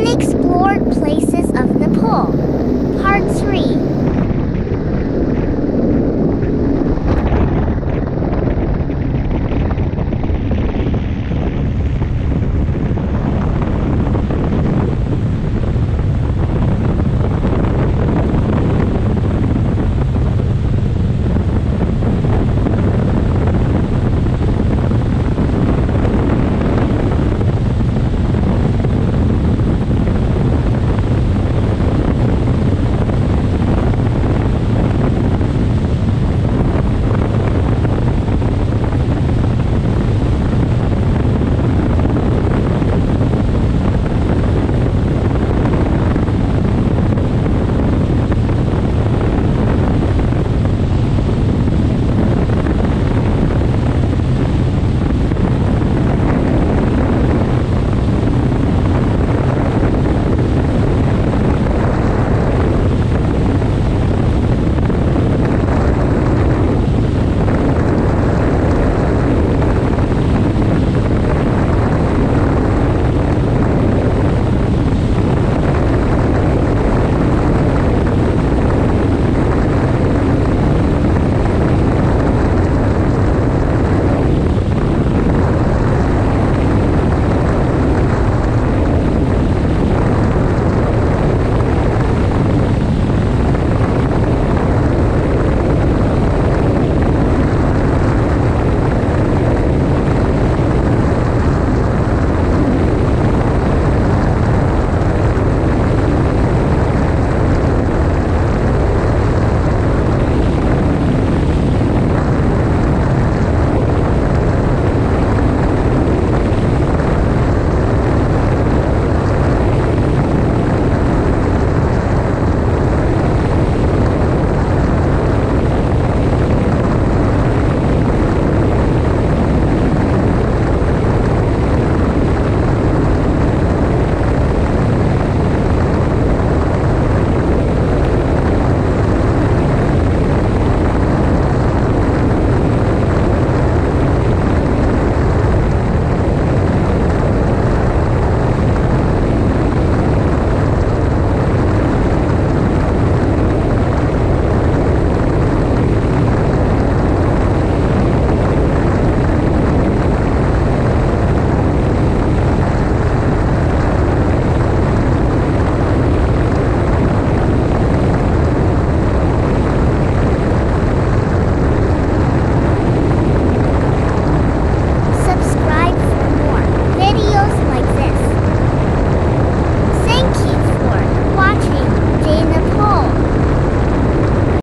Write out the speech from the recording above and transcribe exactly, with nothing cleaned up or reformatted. next